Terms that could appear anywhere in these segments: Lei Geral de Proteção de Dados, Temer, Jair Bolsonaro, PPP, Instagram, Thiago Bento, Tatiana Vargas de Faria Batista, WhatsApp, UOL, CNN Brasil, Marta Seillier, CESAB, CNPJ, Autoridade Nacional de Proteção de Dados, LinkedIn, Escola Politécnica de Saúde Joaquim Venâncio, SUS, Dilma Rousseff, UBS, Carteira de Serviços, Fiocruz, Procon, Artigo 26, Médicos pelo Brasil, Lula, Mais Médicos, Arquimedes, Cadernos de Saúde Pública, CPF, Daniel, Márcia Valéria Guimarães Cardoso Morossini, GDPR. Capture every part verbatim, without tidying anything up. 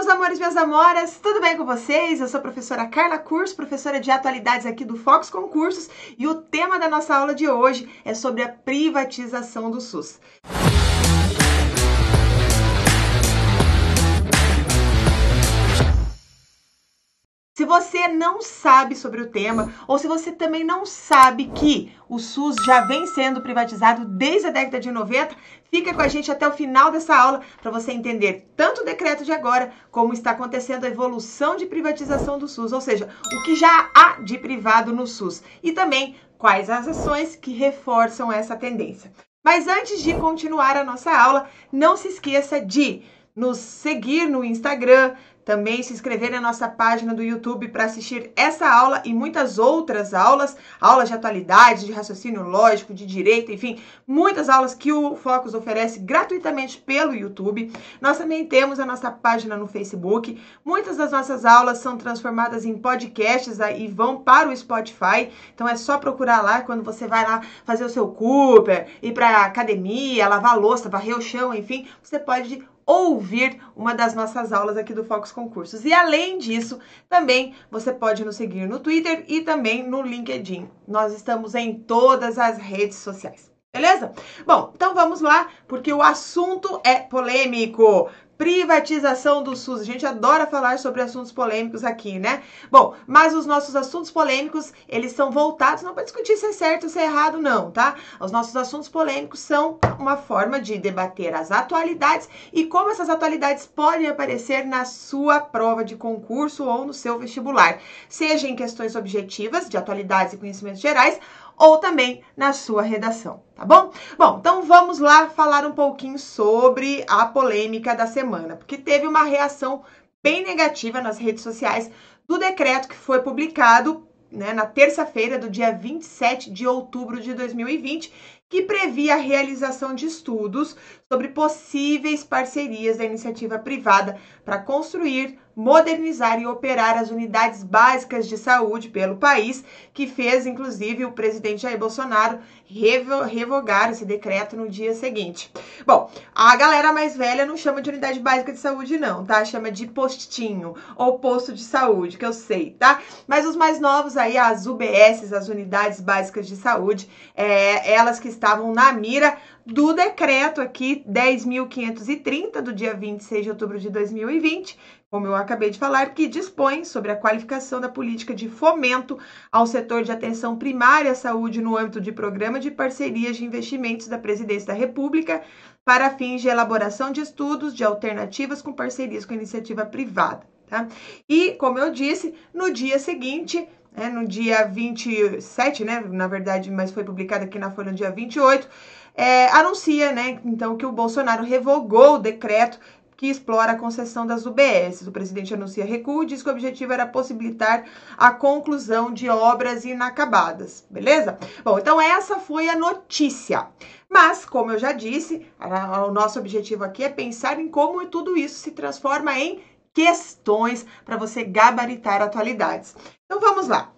meus amores, minhas amoras, tudo bem com vocês? Eu sou a professora Carla Kurz, professora de atualidades aqui do Focus Concursos, e o tema da nossa aula de hoje é sobre a privatização do SUS. Se você não sabe sobre o tema, ou se você também não sabe que o SUS já vem sendo privatizado desde a década de noventa, fica com a gente até o final dessa aula para você entender tanto o decreto de agora, como está acontecendo a evolução de privatização do SUS, ou seja, o que já há de privado no SUS, e também quais as ações que reforçam essa tendência. Mas antes de continuar a nossa aula, não se esqueça de nos seguir no Instagram, também se inscrever na nossa página do YouTube para assistir essa aula e muitas outras aulas, aulas de atualidade, de raciocínio lógico, de direito, enfim, muitas aulas que o Focus oferece gratuitamente pelo YouTube. Nós também temos a nossa página no Facebook, muitas das nossas aulas são transformadas em podcasts e vão para o Spotify, então é só procurar lá quando você vai lá fazer o seu Cooper, ir para a academia, lavar a louça, varrer o chão, enfim, você pode ouvir uma das nossas aulas aqui do Focus Concursos. E além disso, também você pode nos seguir no Twitter e também no LinkedIn. Nós estamos em todas as redes sociais, beleza? Bom, então vamos lá, porque o assunto é polêmico. Privatização do SUS. A gente adora falar sobre assuntos polêmicos aqui, né? Bom, mas os nossos assuntos polêmicos, eles são voltados não para discutir se é certo ou se é errado, não, tá? Os nossos assuntos polêmicos são uma forma de debater as atualidades e como essas atualidades podem aparecer na sua prova de concurso ou no seu vestibular, seja em questões objetivas, de atualidades e conhecimentos gerais, ou também na sua redação, tá bom? Bom, então vamos lá falar um pouquinho sobre a polêmica da semana, porque teve uma reação bem negativa nas redes sociais do decreto que foi publicado, né, na terça-feira do dia vinte e sete de outubro de dois mil e vinte, que previa a realização de estudos sobre possíveis parcerias da iniciativa privada para construir, modernizar e operar as unidades básicas de saúde pelo país, que fez, inclusive, o presidente Jair Bolsonaro revo- revogar esse decreto no dia seguinte. Bom, a galera mais velha não chama de unidade básica de saúde, não, tá? Chama de postinho ou posto de saúde, que eu sei, tá? Mas os mais novos aí, as U B Ss, as unidades básicas de saúde, é, elas que estavam na mira do decreto aqui dez mil quinhentos e trinta, do dia vinte e seis de outubro de dois mil e vinte, como eu acabei de falar, que dispõe sobre a qualificação da política de fomento ao setor de atenção primária à saúde no âmbito de programa de parcerias de investimentos da Presidência da República para fins de elaboração de estudos de alternativas com parcerias com iniciativa privada, tá? E, como eu disse, no dia seguinte, é, no dia vinte e sete, né, na verdade, mas foi publicado aqui na Folha no dia vinte e oito, é, anuncia, né, então, que o Bolsonaro revogou o decreto que explora a concessão das U B Ss. O presidente anuncia recuo e diz que o objetivo era possibilitar a conclusão de obras inacabadas, beleza? Bom, então essa foi a notícia. Mas, como eu já disse, a, a, o nosso objetivo aqui é pensar em como tudo isso se transforma em questões para você gabaritar atualidades. Então vamos lá.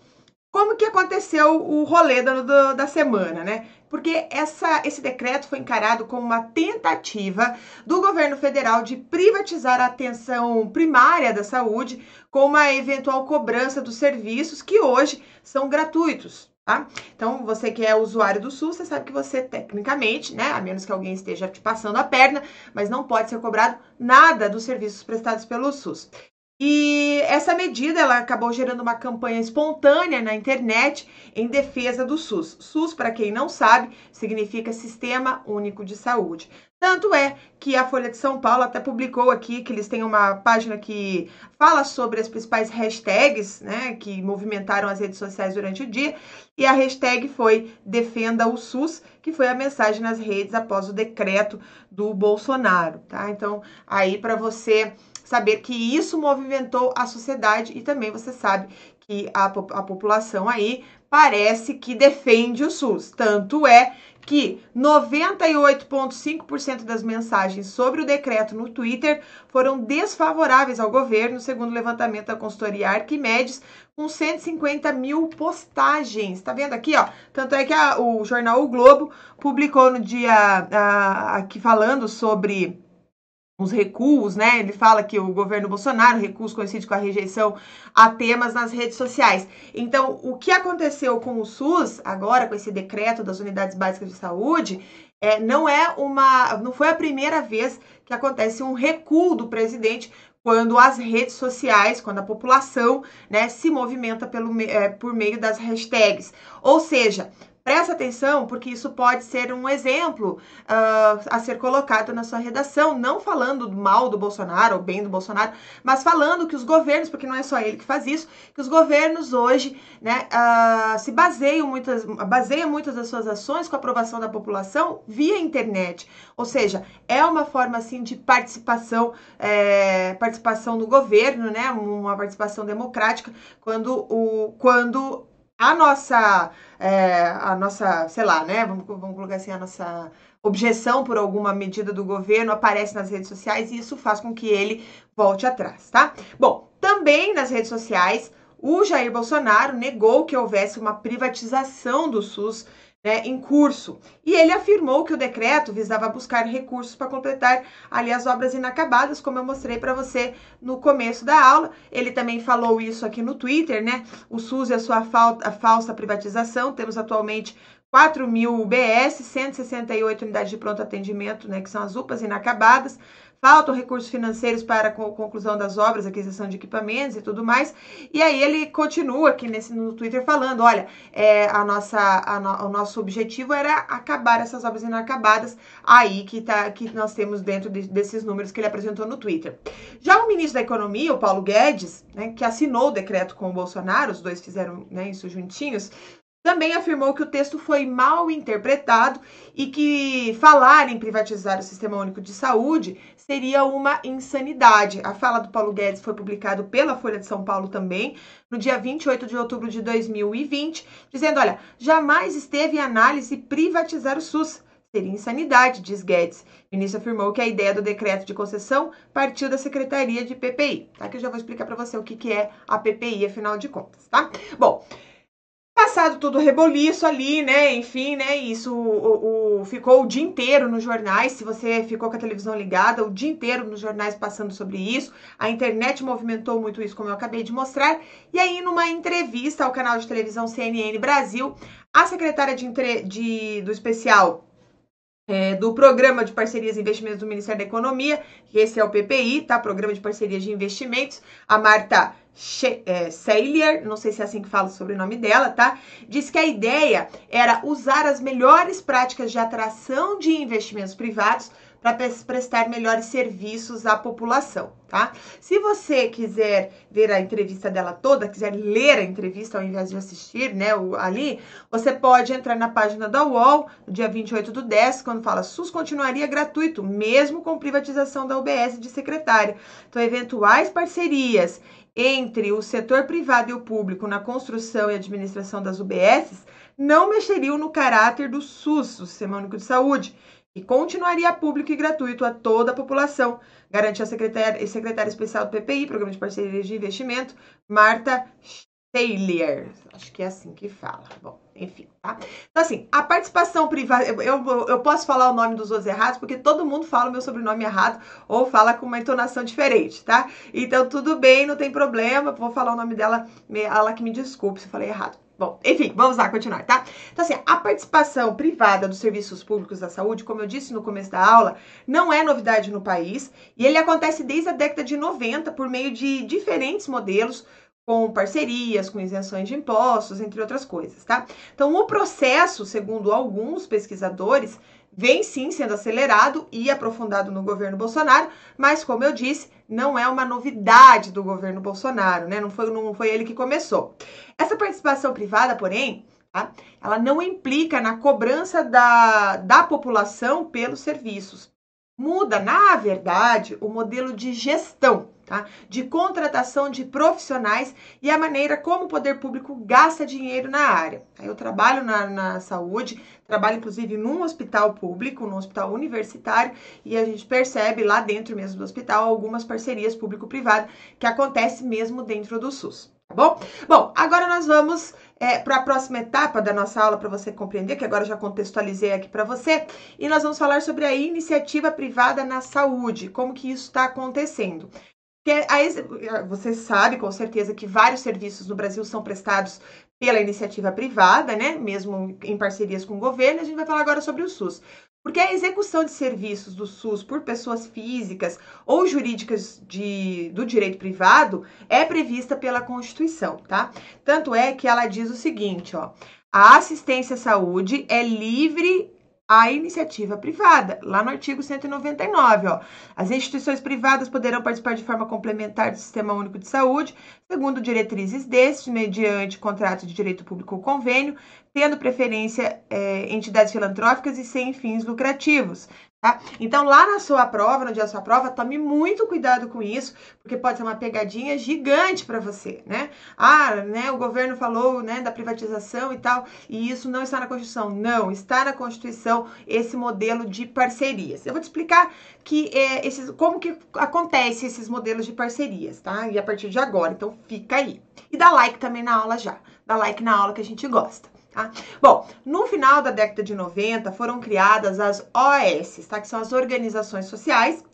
Como que aconteceu o rolê do, do, da semana, né? Porque essa, esse decreto foi encarado como uma tentativa do governo federal de privatizar a atenção primária da saúde com uma eventual cobrança dos serviços que hoje são gratuitos, tá? Então, você que é usuário do SUS, você sabe que você, tecnicamente, né, a menos que alguém esteja te passando a perna, mas não pode ser cobrado nada dos serviços prestados pelo SUS. E essa medida, ela acabou gerando uma campanha espontânea na internet em defesa do SUS. SUS, para quem não sabe, significa Sistema Único de Saúde. Tanto é que a Folha de São Paulo até publicou aqui que eles têm uma página que fala sobre as principais hashtags, né, que movimentaram as redes sociais durante o dia, e a hashtag foi Defenda o SUS, que foi a mensagem nas redes após o decreto do Bolsonaro, tá? Então, aí para você saber que isso movimentou a sociedade, e também você sabe que a, a população aí parece que defende o SUS. Tanto é que noventa e oito vírgula cinco por cento das mensagens sobre o decreto no Twitter foram desfavoráveis ao governo, segundo o levantamento da consultoria Arquimedes, com cento e cinquenta mil postagens. Tá vendo aqui, ó? Tanto é que a, o jornal O Globo publicou no dia a, aqui falando sobre uns recuos, né? Ele fala que o governo Bolsonaro, recuos coincide com a rejeição a temas nas redes sociais. Então, o que aconteceu com o SUS, agora com esse decreto das unidades básicas de saúde, é, não, é uma, não foi a primeira vez que acontece um recuo do presidente quando as redes sociais, quando a população, né, se movimenta pelo, é, por meio das hashtags. Ou seja, presta atenção, porque isso pode ser um exemplo uh, a ser colocado na sua redação, não falando mal do Bolsonaro ou bem do Bolsonaro, mas falando que os governos, porque não é só ele que faz isso, que os governos hoje, né, uh, se baseiam muitas, baseiam muitas das suas ações com a aprovação da população via internet. Ou seja, é uma forma assim de participação, é, participação do governo, né, uma participação democrática, quando o... Quando A nossa, é, a nossa, sei lá, né, vamos, vamos colocar assim, a nossa objeção por alguma medida do governo aparece nas redes sociais e isso faz com que ele volte atrás, tá? Bom, também nas redes sociais, o Jair Bolsonaro negou que houvesse uma privatização do SUS, né, em curso. E ele afirmou que o decreto visava buscar recursos para completar ali as obras inacabadas, como eu mostrei para você no começo da aula. Ele também falou isso aqui no Twitter, né? O SUS e a sua fal- a falsa privatização. Temos atualmente quatro mil U B S, cento e sessenta e oito unidades de pronto atendimento, né, que são as U P As inacabadas. Faltam recursos financeiros para a conclusão das obras, aquisição de equipamentos e tudo mais. E aí ele continua aqui nesse, no Twitter falando, olha, é, a nossa, a no, o nosso objetivo era acabar essas obras inacabadas aí que, tá, que nós temos dentro de, desses números que ele apresentou no Twitter. Já o ministro da Economia, o Paulo Guedes, né, que assinou o decreto com o Bolsonaro, os dois fizeram, né, isso juntinhos, também afirmou que o texto foi mal interpretado e que falar em privatizar o Sistema Único de Saúde seria uma insanidade. A fala do Paulo Guedes foi publicada pela Folha de São Paulo também, no dia vinte e oito de outubro de dois mil e vinte, dizendo, olha, jamais esteve em análise privatizar o SUS. Seria insanidade, diz Guedes. O ministro afirmou que a ideia do decreto de concessão partiu da Secretaria de P P I, tá? Que eu já vou explicar para você o que, que é a P P I, afinal de contas, tá? Bom, passado todo o reboliço ali, né, enfim, né, isso o, o, ficou o dia inteiro nos jornais, se você ficou com a televisão ligada, o dia inteiro nos jornais passando sobre isso, a internet movimentou muito isso, como eu acabei de mostrar, e aí numa entrevista ao canal de televisão C N N Brasil, a secretária de, de, do especial... É, do Programa de Parcerias e Investimentos do Ministério da Economia, que esse é o P P I, tá? Programa de Parcerias de Investimentos, a Marta Seillier, não sei se é assim que fala sobre o sobrenome dela, tá? Diz que a ideia era usar as melhores práticas de atração de investimentos privados para prestar melhores serviços à população, tá? Se você quiser ver a entrevista dela toda, quiser ler a entrevista ao invés de assistir, né, o, ali, você pode entrar na página da U O L, no dia vinte e oito do dez, quando fala SUS continuaria gratuito, mesmo com privatização da U B S de secretária. Então, eventuais parcerias entre o setor privado e o público na construção e administração das U B S não mexeriam no caráter do SUS, o Sistema Único de Saúde, e continuaria público e gratuito a toda a população, garantiu a secretária, secretária especial do P P I, Programa de Parcerias de Investimento, Marta Seillier. Acho que é assim que fala. Bom, enfim, tá? Então, assim, a participação privada... Eu, eu, eu posso falar o nome dos outros errados, porque todo mundo fala o meu sobrenome errado ou fala com uma entonação diferente, tá? Então, tudo bem, não tem problema. Vou falar o nome dela, ela que me desculpe se eu falei errado. Bom, enfim, vamos lá continuar, tá? Então, assim, a participação privada dos serviços públicos da saúde, como eu disse no começo da aula, não é novidade no país e ele acontece desde a década de noventa por meio de diferentes modelos, com parcerias, com isenções de impostos, entre outras coisas, tá? Então, o processo, segundo alguns pesquisadores, vem sim sendo acelerado e aprofundado no governo Bolsonaro, mas, como eu disse, não é uma novidade do governo Bolsonaro, né? Não foi, não foi ele que começou. Essa participação privada, porém, tá? Ela não implica na cobrança da, da população pelos serviços. Muda, na verdade, o modelo de gestão, tá? De contratação de profissionais e a maneira como o poder público gasta dinheiro na área. Eu trabalho na, na saúde, trabalho inclusive num hospital público, num hospital universitário, e a gente percebe lá dentro mesmo do hospital algumas parcerias público-privado que acontecem mesmo dentro do SUS, tá bom? Bom, agora nós vamos é, para a próxima etapa da nossa aula, para você compreender, que agora eu já contextualizei aqui para você, e nós vamos falar sobre a iniciativa privada na saúde, como que isso está acontecendo. Porque a, você sabe com certeza que vários serviços no Brasil são prestados pela iniciativa privada, né? Mesmo em parcerias com o governo. A gente vai falar agora sobre o SUS. Porque a execução de serviços do SUS por pessoas físicas ou jurídicas de, do direito privado é prevista pela Constituição, tá? Tanto é que ela diz o seguinte, ó, a assistência à saúde é livre à iniciativa privada, lá no artigo cento e noventa e nove, ó. As instituições privadas poderão participar de forma complementar do Sistema Único de Saúde, segundo diretrizes deste, mediante contrato de direito público ou convênio, tendo preferência é, entidades filantrópicas e sem fins lucrativos, tá? Então, lá na sua prova, no dia da sua prova, tome muito cuidado com isso, porque pode ser uma pegadinha gigante para você, né? Ah, né, o governo falou, né, da privatização e tal, e isso não está na Constituição. Não, está na Constituição esse modelo de parcerias. Eu vou te explicar que, é, esses, como que acontece esses modelos de parcerias, tá? E a partir de agora, então fica aí. E dá like também na aula já, dá like na aula que a gente gosta. Tá? Bom, no final da década de noventa foram criadas as O S, tá? Que são as organizações sociais,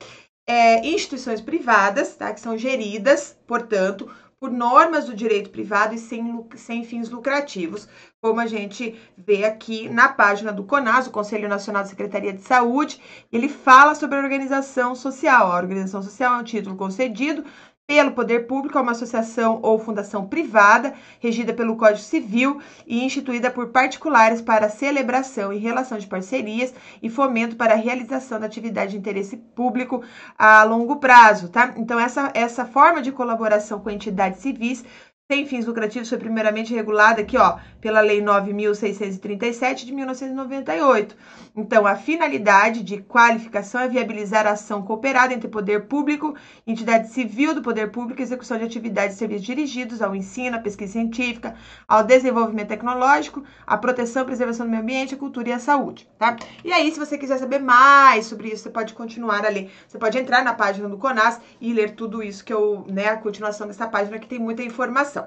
é, instituições privadas, tá? Que são geridas, portanto, por normas do direito privado e sem, sem fins lucrativos, como a gente vê aqui na página do CONAS, o Conselho Nacional de Secretaria de Saúde. Ele fala sobre a organização social. A organização social é um título concedido pelo poder público a uma associação ou fundação privada, regida pelo Código Civil e instituída por particulares para celebração e relação de parcerias e fomento para a realização da atividade de interesse público a longo prazo, tá? Então, essa, essa forma de colaboração com entidades civis sem fins lucrativos foi primeiramente regulada aqui, ó, pela Lei nove mil seiscentos e trinta e sete de mil novecentos e noventa e oito. Então, a finalidade de qualificação é viabilizar a ação cooperada entre poder público, entidade civil do poder público, execução de atividades e serviços dirigidos ao ensino, à pesquisa científica, ao desenvolvimento tecnológico, à proteção e preservação do meio ambiente, à cultura e à saúde, tá? E aí, se você quiser saber mais sobre isso, você pode continuar ali. Você pode entrar na página do CONAS e ler tudo isso que eu, né, a continuação dessa página que tem muita informação.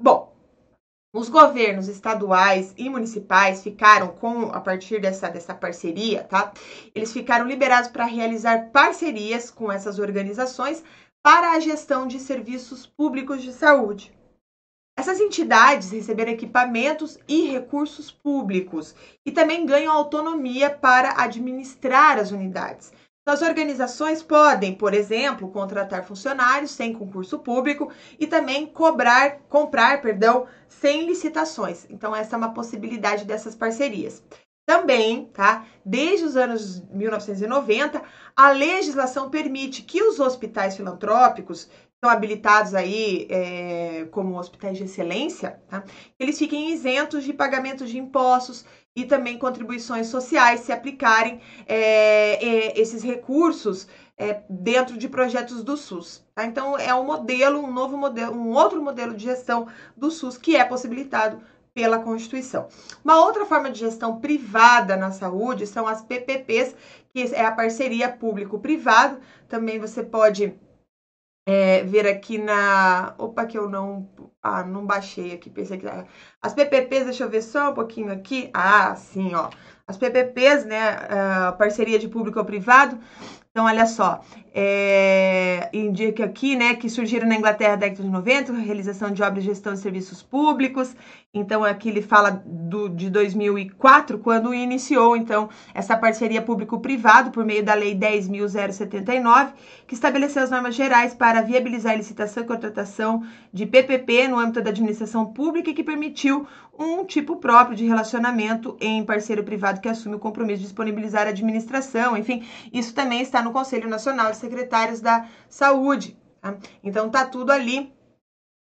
Bom, os governos estaduais e municipais ficaram com, a partir dessa, dessa parceria, tá? Eles ficaram liberados para realizar parcerias com essas organizações para a gestão de serviços públicos de saúde. Essas entidades receberam equipamentos e recursos públicos e também ganham autonomia para administrar as unidades. As organizações podem, por exemplo, contratar funcionários sem concurso público e também cobrar, comprar, perdão, sem licitações. Então, essa é uma possibilidade dessas parcerias. Também, tá? Desde os anos mil novecentos e noventa, a legislação permite que os hospitais filantrópicos, são habilitados aí é, como hospitais de excelência, tá? Eles fiquem isentos de pagamento de impostos e também contribuições sociais se aplicarem é, é, esses recursos é, dentro de projetos do SUS. Tá? Então, é um modelo, um novo modelo, um outro modelo de gestão do SUS que é possibilitado pela Constituição. Uma outra forma de gestão privada na saúde são as P P Ps, que é a parceria público-privado. Também você pode É, ver aqui na... Opa, que eu não... Ah, não baixei aqui, pensei que... As P P Ps, deixa eu ver só um pouquinho aqui. Ah, sim, ó. As P P Ps, né, a parceria de público ou privado. Então, olha só, é, indica aqui, né, que surgiram na Inglaterra da década de noventa, realização de obras de gestão de serviços públicos. Então, aqui ele fala do, de dois mil e quatro, quando iniciou, então, essa parceria público-privado por meio da Lei dez mil setenta e nove, que estabeleceu as normas gerais para viabilizar a licitação e contratação de P P P no âmbito da administração pública e que permitiu um tipo próprio de relacionamento em parceiro privado que assume o compromisso de disponibilizar a administração. Enfim, isso também está no no Conselho Nacional de Secretários da Saúde, tá? Então tá tudo ali.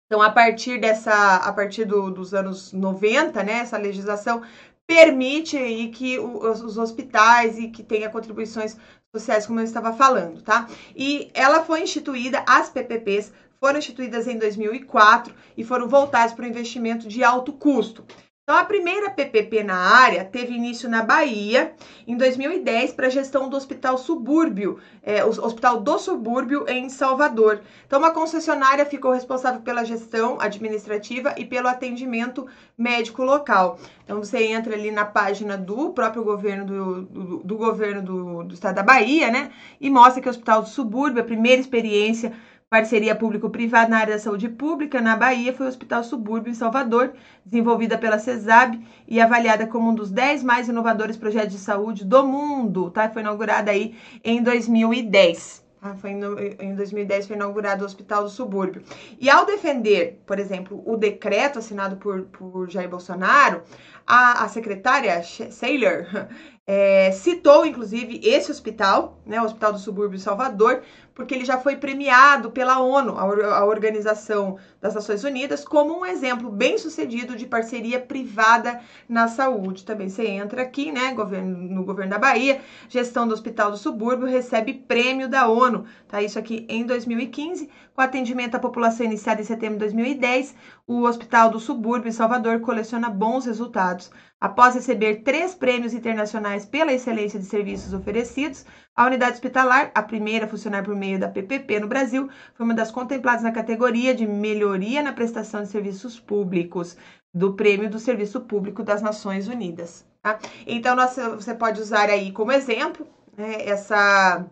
Então a partir dessa, a partir do, dos anos noventa, né, essa legislação permite aí que os, os hospitais e que tenha contribuições sociais, como eu estava falando, tá? E ela foi instituída, as P P Ps foram instituídas em dois mil e quatro e foram voltadas para o investimento de alto custo. Então, a primeira P P P na área teve início na Bahia em dois mil e dez para a gestão do Hospital Subúrbio, é, o Hospital do Subúrbio em Salvador. Então, uma concessionária ficou responsável pela gestão administrativa e pelo atendimento médico local. Então, você entra ali na página do próprio governo do, do, do governo do, do estado da Bahia, né? E mostra que o Hospital do Subúrbio, a primeira experiência parceria público-privada na área da saúde pública na Bahia foi o Hospital Subúrbio em Salvador, desenvolvida pela CESAB e avaliada como um dos dez mais inovadores projetos de saúde do mundo, tá? Foi inaugurada aí em dois mil e dez. Ah, foi no, em dois mil e dez foi inaugurado o Hospital do Subúrbio. E ao defender, por exemplo, o decreto assinado por, por Jair Bolsonaro, a, a secretária Seillier é, citou, inclusive, esse hospital, né, o Hospital do Subúrbio de Salvador, porque ele já foi premiado pela ONU, a, a Organização das Nações Unidas, como um exemplo bem-sucedido de parceria privada na saúde. Também você entra aqui, né, governo, no governo da Bahia, gestão do Hospital do Subúrbio recebe prêmio da ONU. Tá, isso aqui em dois mil e quinze, com atendimento à população iniciado em setembro de dois mil e dez, o Hospital do Subúrbio em Salvador coleciona bons resultados. Após receber três prêmios internacionais pela excelência de serviços oferecidos, a unidade hospitalar, a primeira a funcionar por meio da P P P no Brasil, foi uma das contempladas na categoria de melhoria na prestação de serviços públicos, do Prêmio do Serviço Público das Nações Unidas. Tá? Então, nossa, você pode usar aí como exemplo, né, essa...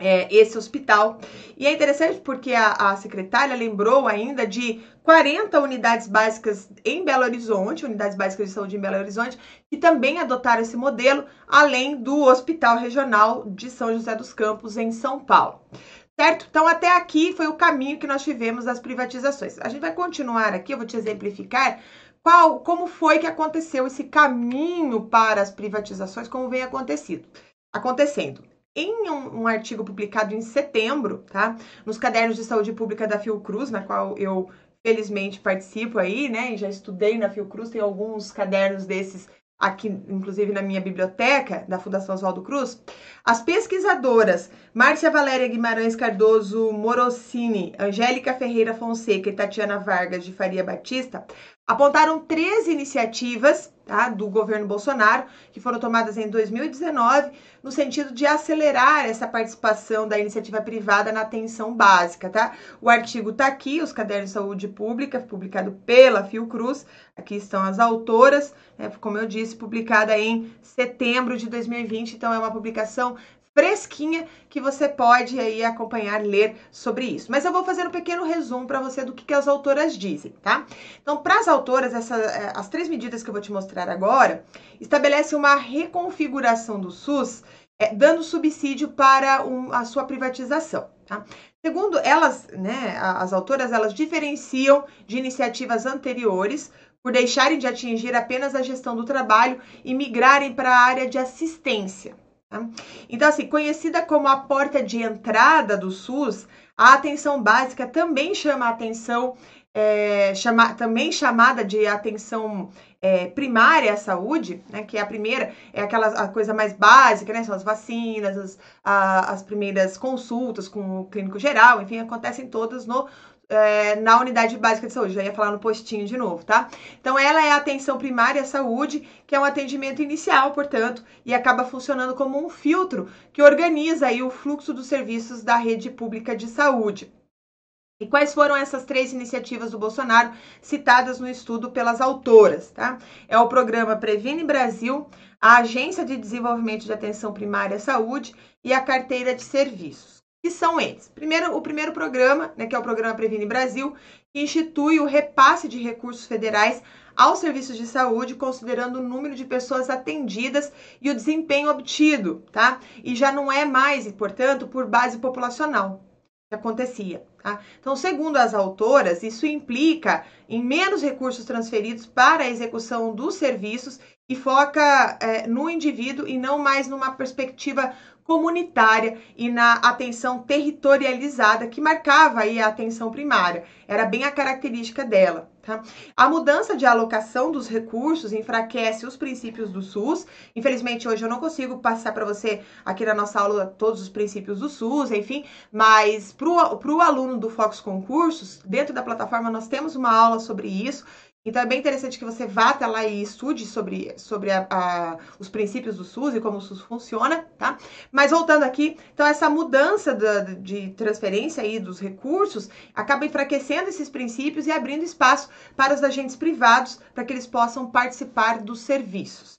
É, esse hospital. E é interessante porque a, a secretária lembrou ainda de quarenta unidades básicas em Belo Horizonte, unidades básicas de saúde em Belo Horizonte, que também adotaram esse modelo, além do Hospital Regional de São José dos Campos, em São Paulo. Certo? Então, até aqui foi o caminho que nós tivemos das privatizações. A gente vai continuar aqui, eu vou te exemplificar qual, como foi que aconteceu esse caminho para as privatizações, como vem acontecido, acontecendo. Em um, um artigo publicado em setembro, tá? Nos Cadernos de Saúde Pública da Fiocruz, na qual eu, felizmente, participo aí, né? E já estudei na Fiocruz, tem alguns cadernos desses aqui, inclusive, na minha biblioteca, da Fundação Oswaldo Cruz. As pesquisadoras Márcia Valéria Guimarães Cardoso Morossini, Angélica Ferreira Fonseca e Tatiana Vargas de Faria Batista apontaram três iniciativas, tá, do governo Bolsonaro, que foram tomadas em dois mil e dezenove, no sentido de acelerar essa participação da iniciativa privada na atenção básica, tá? O artigo está aqui, os Cadernos de Saúde Pública, publicado pela Fiocruz, aqui estão as autoras, né, como eu disse, publicada em setembro de dois mil e vinte, então é uma publicação fresquinha que você pode aí acompanhar, ler sobre isso. Mas eu vou fazer um pequeno resumo para você do que, que as autoras dizem, tá? Então, para as autoras, essa, as três medidas que eu vou te mostrar agora estabelecem uma reconfiguração do SUS, é, dando subsídio para um, a sua privatização, tá? Segundo elas, né, as autoras, elas diferenciam de iniciativas anteriores por deixarem de atingir apenas a gestão do trabalho e migrarem para a área de assistência. Então, assim, conhecida como a porta de entrada do SUS, a atenção básica também chama atenção, é, chama, também chamada de atenção é, primária à saúde, né, que é a primeira, é aquela a coisa mais básica, né, são as vacinas, as, a, as primeiras consultas com o clínico geral, enfim, acontecem todas no É, na unidade básica de saúde, já ia falar no postinho de novo, tá? Então, ela é a atenção primária à saúde, que é um atendimento inicial, portanto, e acaba funcionando como um filtro que organiza aí o fluxo dos serviços da rede pública de saúde. E quais foram essas três iniciativas do Bolsonaro citadas no estudo pelas autoras, tá? É o programa Previne Brasil, a Agência de Desenvolvimento de Atenção Primária à Saúde e a Carteira de Serviços. Que são eles? Primeiro, o primeiro programa, né, que é o programa Previne Brasil, que institui o repasse de recursos federais aos serviços de saúde, considerando o número de pessoas atendidas e o desempenho obtido, tá? E já não é mais, portanto, por base populacional que acontecia, tá? Então, segundo as autoras, isso implica em menos recursos transferidos para a execução dos serviços e foca é, no indivíduo e não mais numa perspectiva comunitária e na atenção territorializada que marcava aí a atenção primária, era bem a característica dela, tá? A mudança de alocação dos recursos enfraquece os princípios do SUS. Infelizmente, hoje eu não consigo passar para você aqui na nossa aula todos os princípios do SUS, enfim, mas para o aluno do Focus Concursos, dentro da plataforma nós temos uma aula sobre isso Então é bem interessante que você vá até lá e estude sobre, sobre a, a, os princípios do SUS e como o SUS funciona, tá? Mas voltando aqui, então essa mudança da, de transferência aí dos recursos acaba enfraquecendo esses princípios e abrindo espaço para os agentes privados para que eles possam participar dos serviços.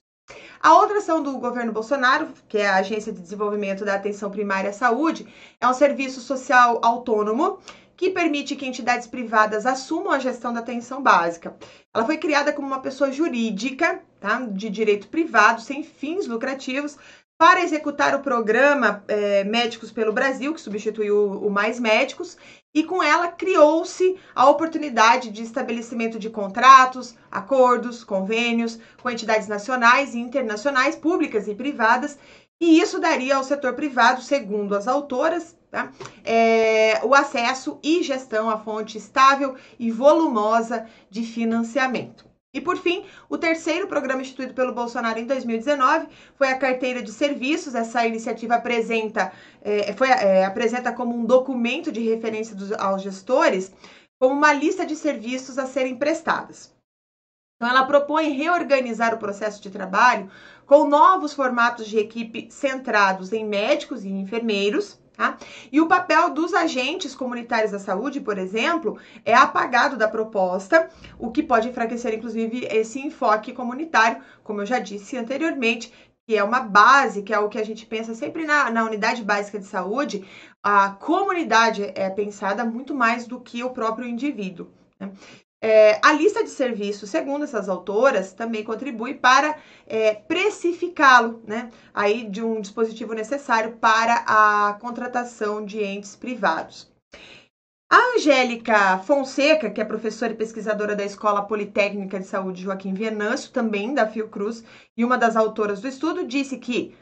A outra ação do governo Bolsonaro, que é a Agência de Desenvolvimento da Atenção Primária à Saúde, é um serviço social autônomo que permite que entidades privadas assumam a gestão da atenção básica. Ela foi criada como uma pessoa jurídica, tá, de direito privado, sem fins lucrativos, para executar o programa é, Médicos pelo Brasil, que substituiu o Mais Médicos, e com ela criou-se a oportunidade de estabelecimento de contratos, acordos, convênios com entidades nacionais e internacionais, públicas e privadas, e isso daria ao setor privado, segundo as autoras, tá? É, o acesso e gestão à fonte estável e volumosa de financiamento. E, por fim, o terceiro programa instituído pelo Bolsonaro em dois mil e dezenove foi a Carteira de Serviços. Essa iniciativa apresenta, é, foi, é, apresenta como um documento de referência dos, aos gestores, como uma lista de serviços a serem prestados. Então, ela propõe reorganizar o processo de trabalho com novos formatos de equipe centrados em médicos e enfermeiros, tá? E o papel dos agentes comunitários da saúde, por exemplo, é apagado da proposta, o que pode enfraquecer, inclusive, esse enfoque comunitário, como eu já disse anteriormente, que é uma base, que é o que a gente pensa sempre na, na unidade básica de saúde. A comunidade é pensada muito mais do que o próprio indivíduo, né? É, a lista de serviços, segundo essas autoras, também contribui para é, precificá-lo, né, aí de um dispositivo necessário para a contratação de entes privados. A Angélica Fonseca, que é professora e pesquisadora da Escola Politécnica de Saúde Joaquim Venâncio, também da Fiocruz, e uma das autoras do estudo, disse que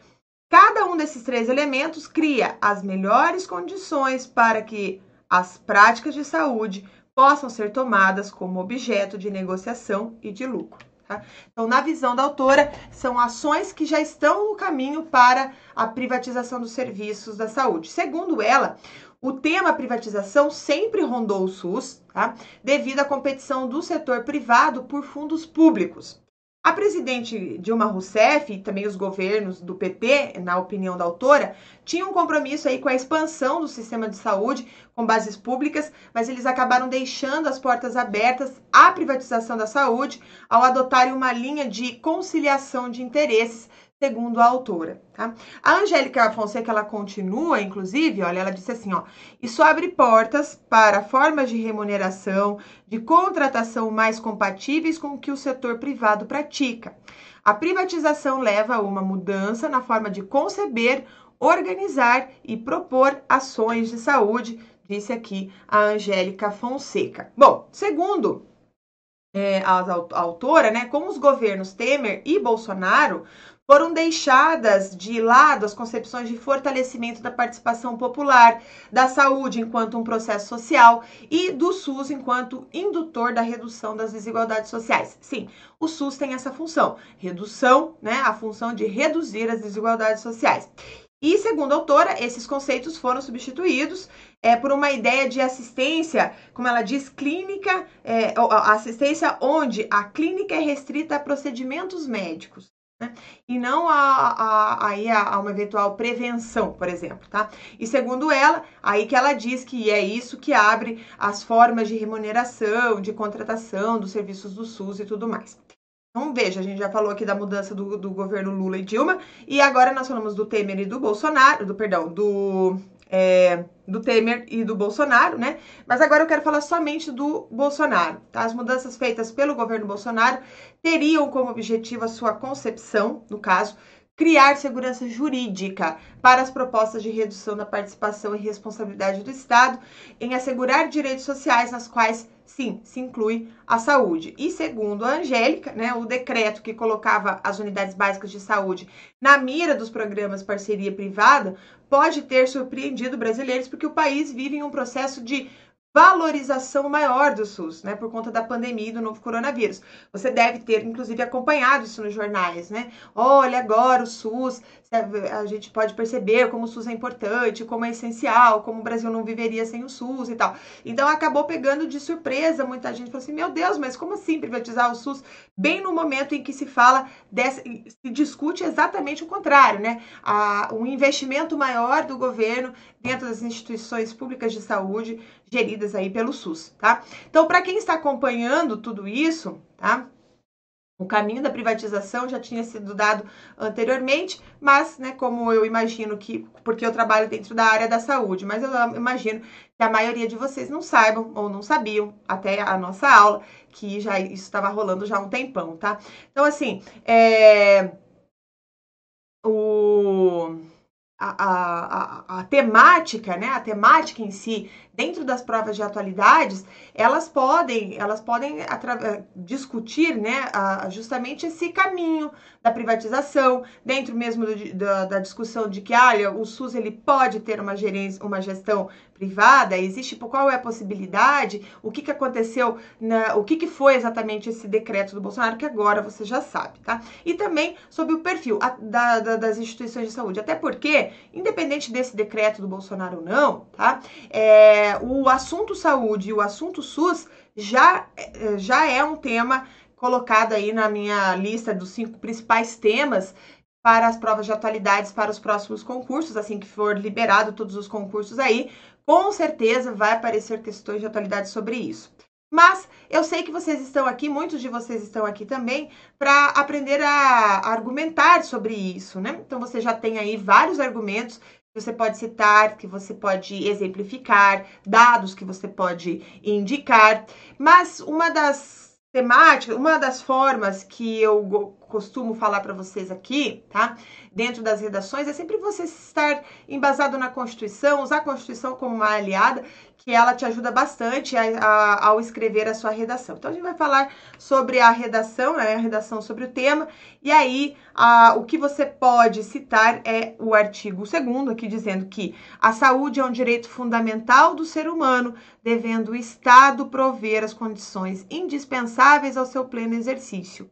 cada um desses três elementos cria as melhores condições para que as práticas de saúde possam ser tomadas como objeto de negociação e de lucro, tá? Então, na visão da autora, são ações que já estão no caminho para a privatização dos serviços da saúde. Segundo ela, o tema privatização sempre rondou o SUS, tá? Devido à competição do setor privado por fundos públicos. A presidente Dilma Rousseff e também os governos do P T, na opinião da autora, tinham um compromisso aí com a expansão do sistema de saúde com bases públicas, mas eles acabaram deixando as portas abertas à privatização da saúde ao adotarem uma linha de conciliação de interesses, segundo a autora, tá? A Angélica Fonseca, ela continua, inclusive, olha, ela disse assim, ó, isso abre portas para formas de remuneração, de contratação mais compatíveis com o que o setor privado pratica. A privatização leva a uma mudança na forma de conceber, organizar e propor ações de saúde, disse aqui a Angélica Fonseca. Bom, segundo é, a, a autora, né, com os governos Temer e Bolsonaro, foram deixadas de lado as concepções de fortalecimento da participação popular, da saúde enquanto um processo social e do SUS enquanto indutor da redução das desigualdades sociais. Sim, o SUS tem essa função, redução, né, a função de reduzir as desigualdades sociais. E, segundo a autora, esses conceitos foram substituídos é, por uma ideia de assistência, como ela diz, clínica, é, assistência onde a clínica é restrita a procedimentos médicos, né? E não a, a, a, a uma eventual prevenção, por exemplo, tá? E segundo ela, aí que ela diz que é isso que abre as formas de remuneração, de contratação dos serviços do SUS e tudo mais. Então, veja, a gente já falou aqui da mudança do, do governo Lula e Dilma, e agora nós falamos do Temer e do Bolsonaro, do, perdão, do, é, do Temer e do Bolsonaro, né? Mas agora eu quero falar somente do Bolsonaro, tá? As mudanças feitas pelo governo Bolsonaro teriam como objetivo a sua concepção, no caso, criar segurança jurídica para as propostas de redução da participação e responsabilidade do Estado em assegurar direitos sociais nas quais, sim, se inclui a saúde. E segundo a Angélica, né, o decreto que colocava as unidades básicas de saúde na mira dos programas parceria privada pode ter surpreendido brasileiros porque o país vive em um processo de valorização maior do SUS, né, por conta da pandemia e do novo coronavírus. Você deve ter, inclusive, acompanhado isso nos jornais, né? Olha, agora o SUS a gente pode perceber como o SUS é importante, como é essencial, como o Brasil não viveria sem o SUS e tal. Então acabou pegando de surpresa muita gente, falou assim, meu Deus, mas como assim privatizar o SUS? Bem no momento em que se fala, dessa, se discute exatamente o contrário, né? A, um investimento maior do governo dentro das instituições públicas de saúde geridas aí pelo SUS, tá? Então, para quem está acompanhando tudo isso, tá? O caminho da privatização já tinha sido dado anteriormente, mas, né, como eu imagino que, porque eu trabalho dentro da área da saúde, mas eu imagino que a maioria de vocês não saibam ou não sabiam até a nossa aula, que já isso estava rolando já há um tempão, tá? Então, assim, é... o... A, a, a, a temática, né, a temática em si, dentro das provas de atualidades, elas podem, elas podem discutir, né, a, justamente esse caminho da privatização, dentro mesmo do, da, da discussão de que, olha, o SUS ele pode ter uma gerência, uma gestão privada, existe, qual é a possibilidade, o que, que aconteceu, na, o que, que foi exatamente esse decreto do Bolsonaro, que agora você já sabe, tá? E também sobre o perfil a, da, da, das instituições de saúde, até porque, independente desse decreto do Bolsonaro ou não, tá? É, o assunto saúde e o assunto SUS já, já é um tema colocado aí na minha lista dos cinco principais temas para as provas de atualidades para os próximos concursos, assim que for liberado todos os concursos aí, com certeza vai aparecer questões de atualidade sobre isso. Mas eu sei que vocês estão aqui, muitos de vocês estão aqui também, para aprender a argumentar sobre isso, né? Então, você já tem aí vários argumentos que você pode citar, que você pode exemplificar, dados que você pode indicar. Mas uma das temáticas, uma das formas que eu costumo falar para vocês aqui, tá? Dentro das redações, é sempre você estar embasado na Constituição, usar a Constituição como uma aliada, que ela te ajuda bastante a, a, ao escrever a sua redação. Então, a gente vai falar sobre a redação, né, a redação sobre o tema, e aí a, o que você pode citar é o artigo segundo, aqui dizendo que a saúde é um direito fundamental do ser humano, devendo o Estado prover as condições indispensáveis ao seu pleno exercício.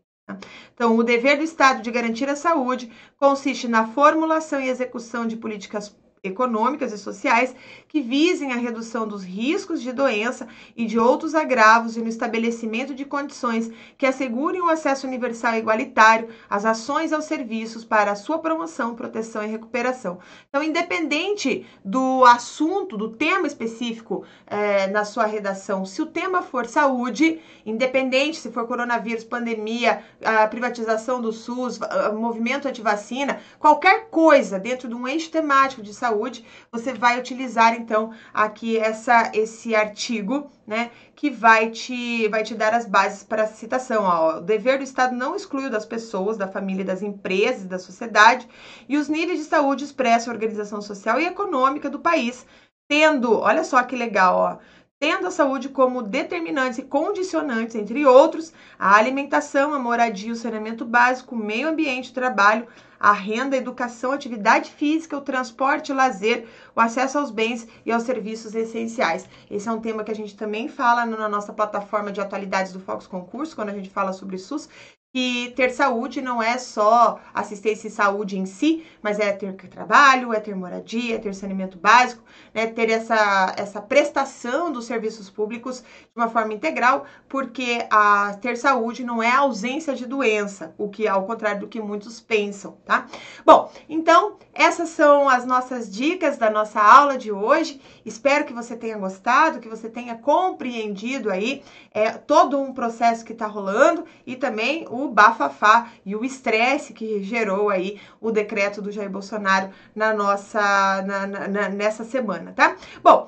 Então, o dever do Estado de garantir a saúde consiste na formulação e execução de políticas econômicas e sociais que visem a redução dos riscos de doença e de outros agravos e no estabelecimento de condições que assegurem o acesso universal e igualitário às ações e aos serviços para a sua promoção, proteção e recuperação. Então, independente do assunto, do tema específico é, na sua redação, se o tema for saúde, independente se for coronavírus, pandemia, a privatização do SUS, movimento antivacina, qualquer coisa dentro de um eixo temático de saúde, Saúde, você vai utilizar então aqui essa, esse artigo, né, que vai te, vai te dar as bases para a citação. Ó. O dever do Estado não exclui o das pessoas, da família, das empresas, da sociedade, e os níveis de saúde expressam a organização social e econômica do país, tendo, olha só que legal, ó, tendo a saúde como determinantes e condicionantes, entre outros, a alimentação, a moradia, o saneamento básico, o meio ambiente, o trabalho, a renda, a educação, a atividade física, o transporte, o lazer, o acesso aos bens e aos serviços essenciais. Esse é um tema que a gente também fala na nossa plataforma de atualidades do Focus Concursos, quando a gente fala sobre SUS, que ter saúde não é só assistência e saúde em si, mas é ter trabalho, é ter moradia, é ter saneamento básico, né? Ter essa, essa prestação dos serviços públicos de uma forma integral, porque a, ter saúde não é a ausência de doença, o que ao contrário do que muitos pensam, tá? Bom, então, essas são as nossas dicas da nossa aula de hoje. Espero que você tenha gostado, que você tenha compreendido aí é, todo um processo que está rolando e também o O bafafá e o estresse que gerou aí o decreto do Jair Bolsonaro na nossa, na, na, nessa semana, tá? Bom,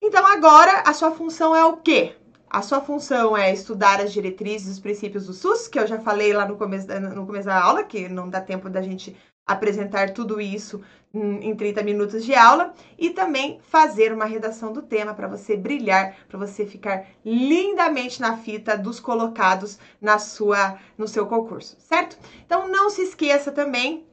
então agora a sua função é o quê? A sua função é estudar as diretrizes e os princípios do SUS, que eu já falei lá no começo, no começo da aula, que não dá tempo da gente apresentar tudo isso em trinta minutos de aula, e também fazer uma redação do tema para você brilhar, para você ficar lindamente na fita dos colocados na sua, no seu concurso, certo? Então, não se esqueça também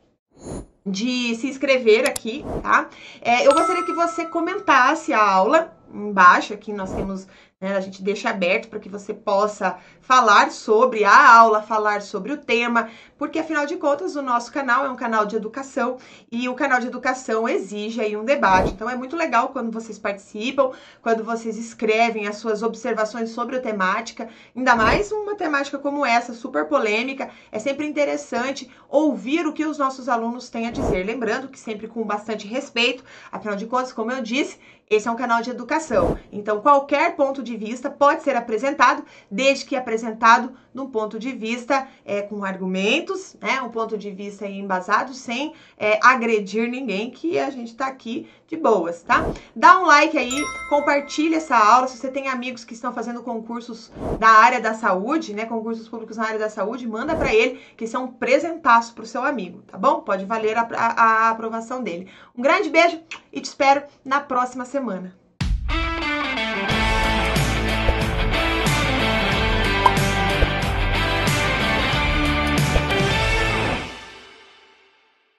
de se inscrever aqui, tá? É, eu gostaria que você comentasse a aula embaixo, aqui nós temos né? A gente deixa aberto para que você possa falar sobre a aula, falar sobre o tema, porque afinal de contas o nosso canal é um canal de educação e o canal de educação exige aí um debate. Então é muito legal quando vocês participam, quando vocês escrevem as suas observações sobre a temática, ainda mais uma temática como essa, super polêmica. É sempre interessante ouvir o que os nossos alunos têm a dizer. Lembrando que sempre com bastante respeito, afinal de contas, como eu disse, esse é um canal de educação. Então qualquer ponto de vista pode ser apresentado, desde que apresentado num ponto de vista é, com argumentos, né, um ponto de vista embasado, sem é, agredir ninguém, que a gente tá aqui de boas, tá? Dá um like aí, compartilha essa aula, se você tem amigos que estão fazendo concursos da área da saúde, né, concursos públicos na área da saúde, manda pra ele, que isso é um presentaço pro seu amigo, tá bom? Pode valer a, a, a aprovação dele. Um grande beijo e te espero na próxima semana.